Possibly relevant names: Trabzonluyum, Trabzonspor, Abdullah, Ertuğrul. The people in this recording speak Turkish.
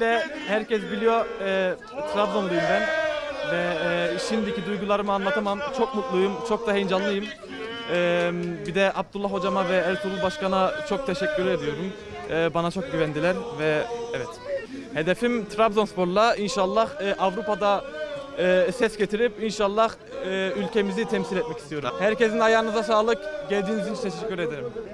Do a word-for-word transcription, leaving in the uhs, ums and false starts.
öncelikle herkes biliyor, e, Trabzonluyum ben ve e, şimdiki duygularımı anlatamam. Çok mutluyum, çok da heyecanlıyım. E, bir de Abdullah hocama ve Ertuğrul başkana çok teşekkür ediyorum. E, bana çok güvendiler ve evet. Hedefim Trabzonspor'la inşallah e, Avrupa'da e, ses getirip inşallah e, ülkemizi temsil etmek istiyorum. Herkesin ayağınıza sağlık. Geldiğiniz için teşekkür ederim.